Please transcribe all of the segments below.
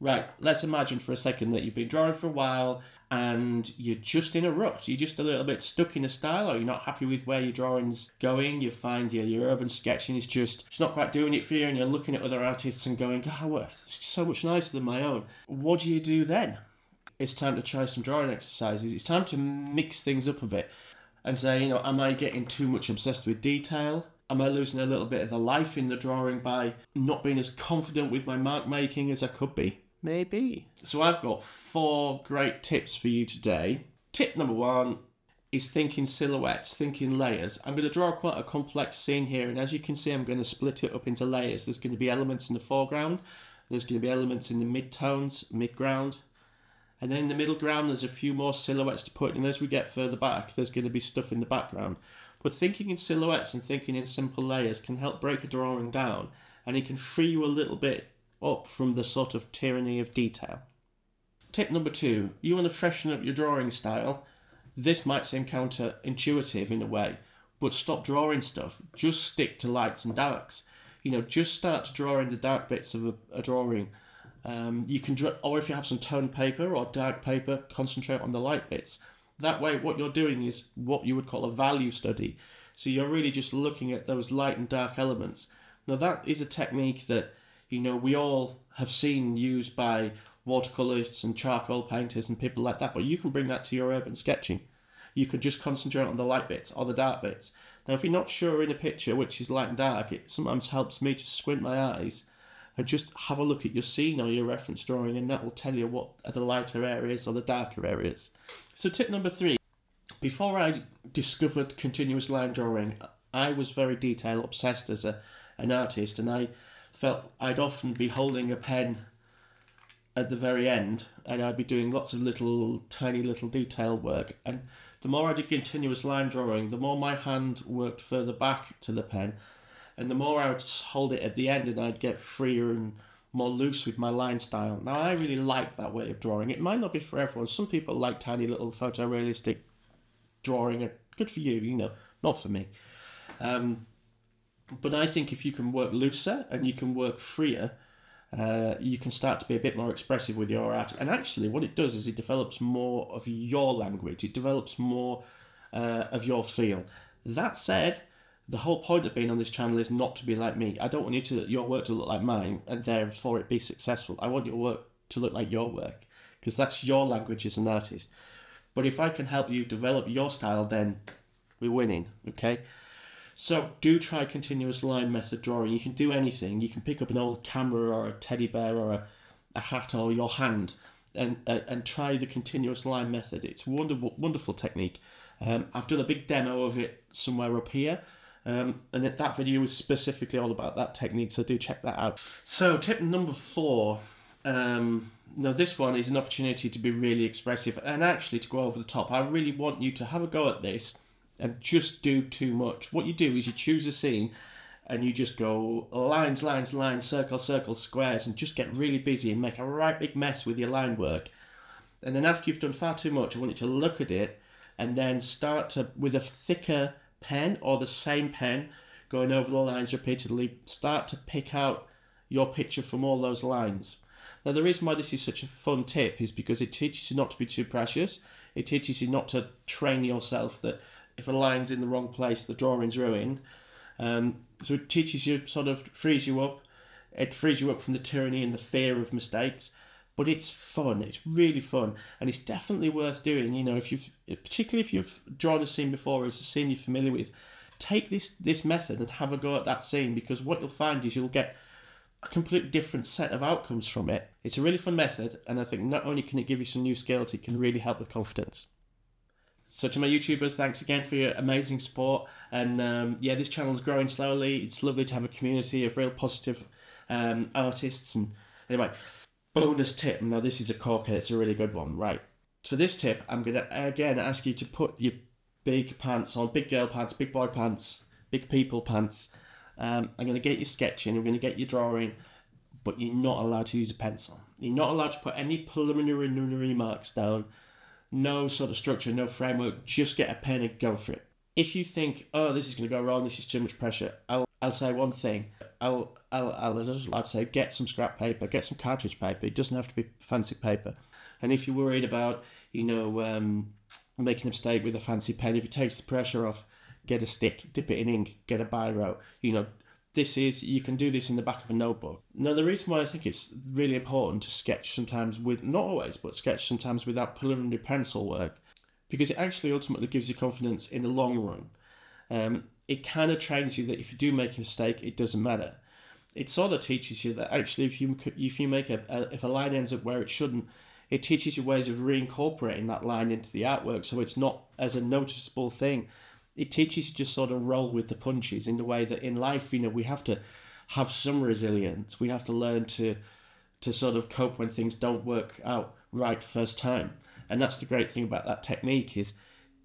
Right, let's imagine for a second that you've been drawing for a while and you're just in a rut. You're just a little bit stuck in a style, or you're not happy with where your drawing's going. You find your urban sketching is just, it's not quite doing it for you, and you're looking at other artists and going, oh, it's so much nicer than my own. What do you do then? It's time to try some drawing exercises. It's time to mix things up a bit and say, you know, am I getting too much obsessed with detail? Am I losing a little bit of the life in the drawing by not being as confident with my mark making as I could be? Maybe. So I've got 4 great tips for you today. Tip number 1 is thinking silhouettes, thinking layers. I'm going to draw quite a complex scene here, and as you can see, I'm going to split it up into layers. There's going to be elements in the foreground, there's going to be elements in the mid-tones, mid-ground, and then in the middle ground there's a few more silhouettes to put, and as we get further back there's going to be stuff in the background. But thinking in silhouettes and thinking in simple layers can help break a drawing down, and it can free you a little bit up from the sort of tyranny of detail. Tip number 2, you want to freshen up your drawing style. This might seem counterintuitive in a way, but stop drawing stuff. Just stick to lights and darks. You know, just start drawing the dark bits of a drawing. You can draw, or if you have some toned paper or dark paper, concentrate on the light bits. That way what you're doing is what you would call a value study. So you're really just looking at those light and dark elements. Now that is a technique that, you know, we all have seen used by watercolorists and charcoal painters and people like that, but you can bring that to your urban sketching. You can just concentrate on the light bits or the dark bits. Now if you're not sure in a picture which is light and dark, it sometimes helps me to squint my eyes and just have a look at your scene or your reference drawing, and that will tell you what are the lighter areas or the darker areas. So tip number 3, before I discovered continuous line drawing, I was very detail obsessed as an artist, and I felt I'd often be holding a pen at the very end, and I'd be doing lots of little, tiny little detail work. And the more I did continuous line drawing, the more my hand worked further back to the pen, and the more I would hold it at the end, and I'd get freer and more loose with my line style. Now I really like that way of drawing. It might not be for everyone. Some people like tiny little photorealistic drawing. Good for you, you know, not for me. But I think if you can work looser and you can work freer, you can start to be a bit more expressive with your art. And actually what it does is it develops more of your language. It develops more of your feel. That said, the whole point of being on this channel is not to be like me. I don't want your work to look like mine and therefore it be successful. I want your work to look like your work, because that's your language as an artist. But if I can help you develop your style, then we're winning, okay? So do try continuous line method drawing. You can do anything. You can pick up an old camera or a teddy bear or a hat or your hand and try the continuous line method. It's a wonderful, wonderful technique. I've done a big demo of it somewhere up here. And that video is specifically all about that technique, so do check that out. So tip number 4, now this one is an opportunity to be really expressive and actually to go over the top. I really want you to have a go at this and just do too much. What you do is you choose a scene and you just go lines, lines, lines, circle, circle, squares, and just get really busy and make a right big mess with your line work. And then after you've done far too much, I want you to look at it and then start to, with a thicker pen or the same pen going over the lines repeatedly, start to pick out your picture from all those lines. Now the reason why this is such a fun tip is because it teaches you not to be too precious. It teaches you not to train yourself that if a line's in the wrong place the drawing's ruined. So it teaches you, sort of frees you up. It frees you up from the tyranny and the fear of mistakes. But it's fun, it's really fun, and it's definitely worth doing. You know, if you've, particularly if you've drawn a scene before, or it's a scene you're familiar with, take this method and have a go at that scene, because what you'll find is you'll get a completely different set of outcomes from it. It's a really fun method, and I think not only can it give you some new skills, it can really help with confidence. So to my YouTubers, thanks again for your amazing support, and yeah, this channel's growing slowly. It's lovely to have a community of real positive artists, and anyway. Bonus tip, now this is a corker, it's a really good one, right. So this tip, I'm going to again ask you to put your big pants on, big girl pants, big boy pants, big people pants. I'm going to get your sketching, I'm going to get your drawing, but you're not allowed to use a pencil. You're not allowed to put any preliminary marks down, no sort of structure, no framework, just get a pen and go for it. If you think, oh, this is going to go wrong, this is too much pressure, I'll say one thing. I'll I'd say get some scrap paper, get some cartridge paper. It doesn't have to be fancy paper. And if you're worried about, you know, making a mistake with a fancy pen, if it takes the pressure off, get a stick, dip it in ink, get a biro. You know, this is, you can do this in the back of a notebook. Now, the reason why I think it's really important to sketch sometimes with, not always, but sketch sometimes without preliminary pencil work, because it actually ultimately gives you confidence in the long run. It kind of trains you that if you do make a mistake, it doesn't matter. It sort of teaches you that actually if you make if a line ends up where it shouldn't, it teaches you ways of reincorporating that line into the artwork, so it's not as a noticeable thing. It teaches you to just sort of roll with the punches in the way that in life, you know, we have to have some resilience. We have to learn to sort of cope when things don't work out right first time. And that's the great thing about that technique is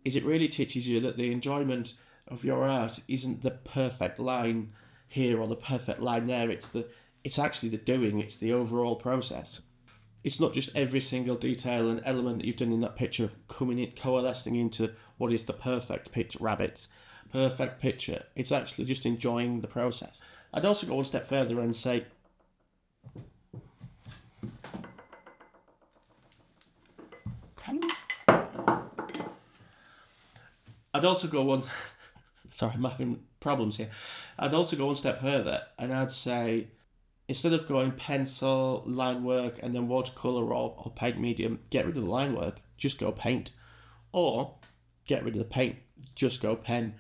it really teaches you that the enjoyment of your art isn't the perfect line here or the perfect line there. It's actually the doing, it's the overall process. It's not just every single detail and element that you've done in that picture coming in, coalescing into what is the perfect picture, rabbits, perfect picture. It's actually just enjoying the process. I'd also go one step further and say, sorry, I'm having problems here. I'd also go one step further and I'd say, instead of going pencil, line work, and then watercolor or paint medium, get rid of the line work, just go paint. Or get rid of the paint, just go pen.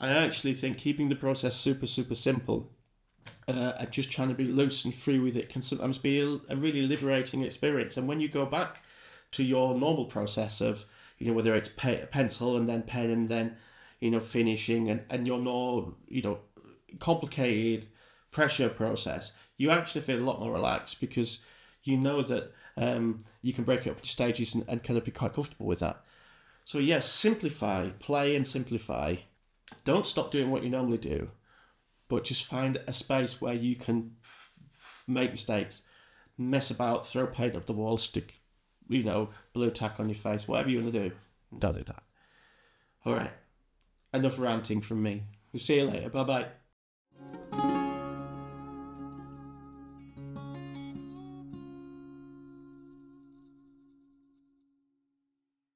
I actually think keeping the process super, super simple and just trying to be loose and free with it can sometimes be a really liberating experience. And when you go back to your normal process of, you know, whether it's pencil and then pen and then, you know, finishing and your more, you know, complicated pressure process, you actually feel a lot more relaxed because you know that you can break it up into stages and kind of be quite comfortable with that. So yes, simplify, play and simplify. Don't stop doing what you normally do, but just find a space where you can make mistakes, mess about, throw paint up the wall, stick, you know, blue tack on your face, whatever you want to do. Don't do that. All right, enough ranting from me. We'll see you later. Bye-bye.